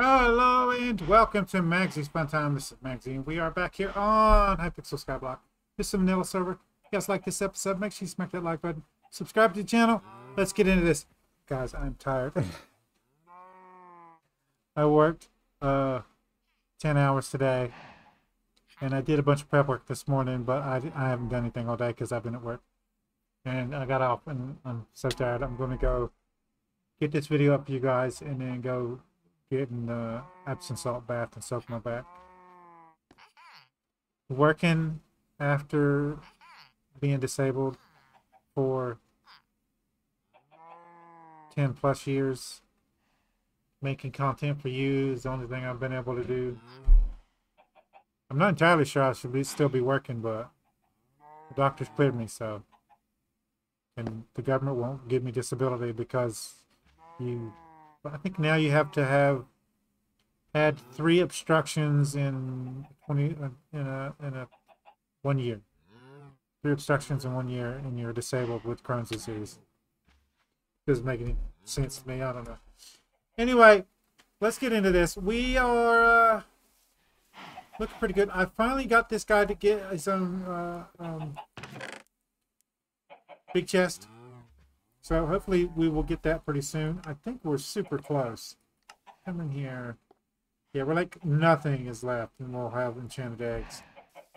Hello and welcome to Magzie's Fun Time. This is Magzie and we are back here on Hypixel Skyblock. This is a vanilla server. If you guys like this episode, make sure you smack that like button. Subscribe to the channel. Let's get into this. Guys, I'm tired. I worked 10 hours today and I did a bunch of prep work this morning, but I haven't done anything all day because I've been at work. And I got off and I'm so tired. I'm going to go get this video up to you guys and then go getting the Epsom salt bath and soak my back. Working after being disabled for 10 plus years, making content for you is the only thing I've been able to do. I'm not entirely sure I should still be working, but the doctors cleared me, so. And the government won't give me disability because you, I think now you have to have had 3 obstructions in 1 year. 3 obstructions in 1 year, and you're disabled with Crohn's disease. Doesn't make any sense to me. I don't know. Anyway, let's get into this. We are looking pretty good. I finally got this guy to get his own big chest. So hopefully we will get that pretty soon. I think we're super close. Come in here. Yeah, we're like nothing is left and we'll have enchanted eggs.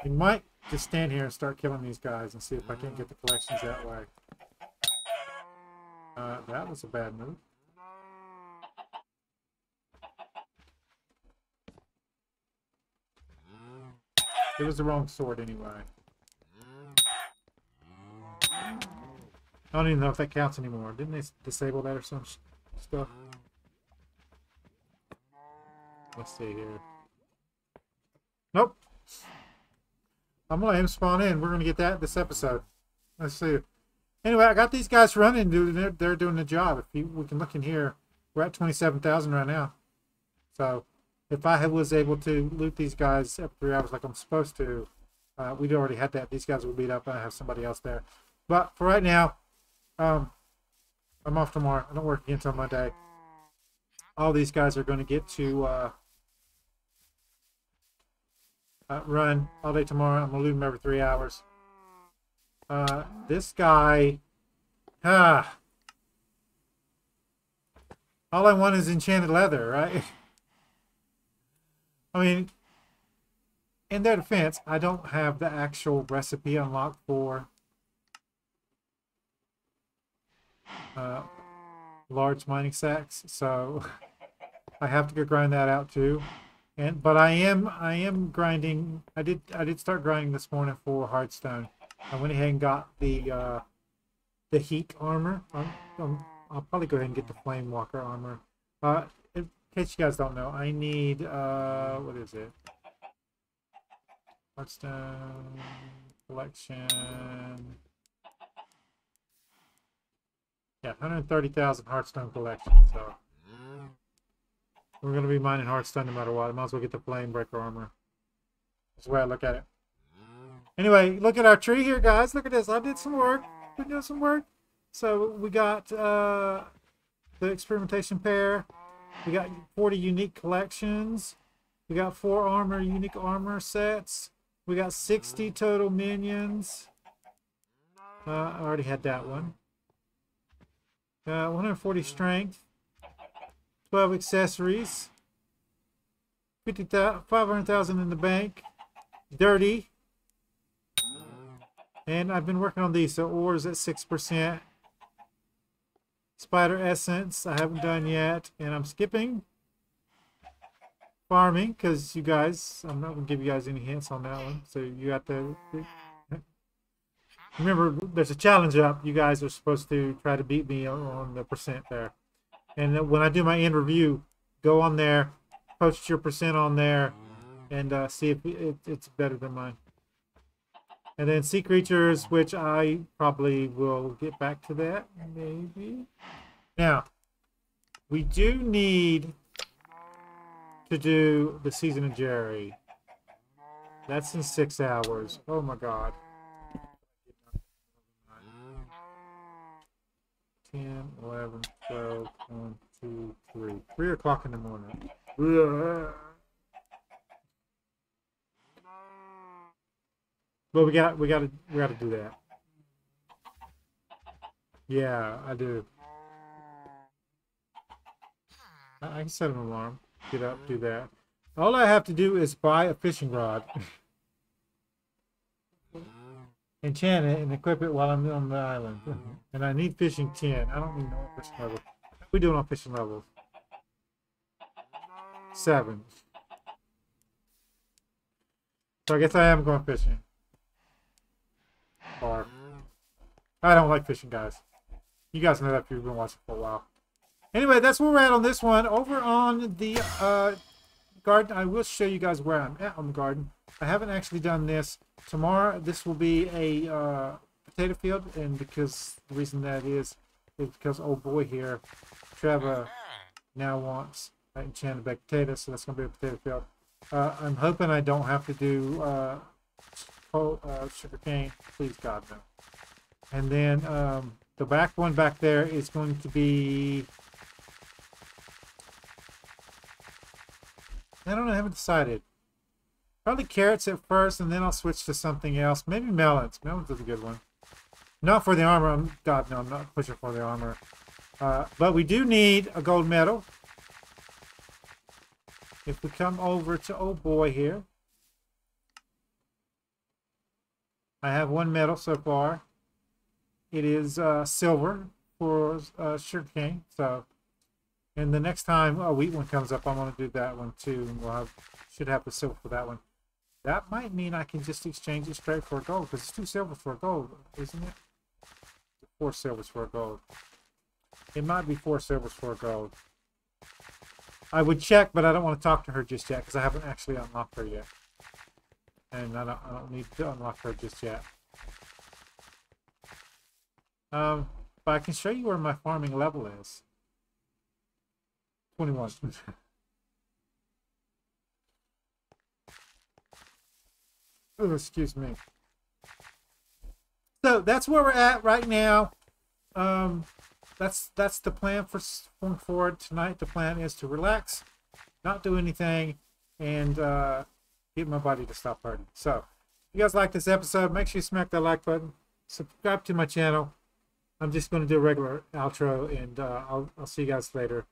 We might just stand here and start killing these guys and see if I can't get the collections that way. That was a bad move. It was the wrong sword anyway. I don't even know if that counts anymore. Didn't they disable that or some stuff? Let's see here. Nope. I'm going to let him spawn in. We're going to get that this episode. Let's see. Anyway, I got these guys running, dude. They're doing the job. If we can look in here. We're at 27,000 right now. So, if I was able to loot these guys after 3 hours like I'm supposed to, we'd already had that. These guys will beat up and I have somebody else there. But for right now, I'm off tomorrow. I don't work again until Monday. All these guys are going to get to run all day tomorrow. I'm going to loot them every 3 hours. This guy... all I want is enchanted leather, right? I mean, in their defense, I don't have the actual recipe unlocked for... large mining sacks, so I have to go grind that out too. And but I am grinding. I did start grinding this morning for Hearthstone. I went ahead and got the heat armor. I'll probably go ahead and get the flame walker armor. In case you guys don't know, I need what is it? Hearthstone collection. Yeah, 130,000 Hearthstone collection, so we're going to be mining Hearthstone no matter what. I might as well get the Flame Breaker armor. That's the way I look at it. Anyway, look at our tree here, guys. Look at this. I did some work. We're doing some work. So we got the experimentation pair. We got 40 unique collections. We got 4 armor, unique armor sets. We got 60 total minions. I already had that one. 140 strength, 12 accessories, 500,000 in the bank, dirty, and I've been working on these. So ores at 6%, spider essence I haven't done yet, and I'm skipping farming because you guys, I'm not gonna give you guys any hints on that one. So you got to remember, there's a challenge up. You guys are supposed to try to beat me on the percent there. And when I do my end review, go on there, post your percent on there, and see if it's better than mine. And then sea creatures, which I probably will get back to that, maybe. Now, we do need to do the Season of Jerry. That's in 6 hours. Oh, my God. 10, 11, 12, 1, 2, 3. 3 o'clock in the morning. But we gotta do that. Yeah, I do. I can set an alarm. Get up, do that. All I have to do is buy a fishing rod, enchant it, and equip it while I'm on the island. And I need fishing 10. I don't even know what fishing level. What we doing on fishing levels? 7. So I guess I am going fishing. Or I don't like fishing, guys. You guys know that if you've been watching for a while. Anyway, that's where we're at on this one. Over on the garden, I will show you guys where I'm at on the garden. I haven't actually done this. Tomorrow, this will be a potato field, and because the reason that is because old boy here, Trevor, now wants enchanted baked potatoes, so that's going to be a potato field. I'm hoping I don't have to do sugar cane. Please, God, no. And then the back one back there is going to be... I don't know, I haven't decided. Probably carrots at first, and then I'll switch to something else. Maybe melons. Melons is a good one. Not for the armor. God, no, I'm not pushing for the armor. But we do need a gold medal. If we come over to old boy here. I have one medal so far. It is silver for sugarcane. So, and the next time a wheat one comes up, I'm going to do that one too. And we'll have, should have the silver for that one. That might mean I can just exchange it straight for a gold, because it's 2 silver for a gold, isn't it? 4 silvers for a gold. It might be 4 silvers for a gold. I would check, but I don't want to talk to her just yet because I haven't actually unlocked her yet. And I don't need to unlock her just yet. But I can show you where my farming level is. 21. Oh, excuse me. So that's where we're at right now. That's the plan for going forward tonight. The plan is to relax, not do anything, and get my body to stop hurting. So, if you guys like this episode, make sure you smack that like button. Subscribe to my channel. I'm just going to do a regular outro, and I'll see you guys later.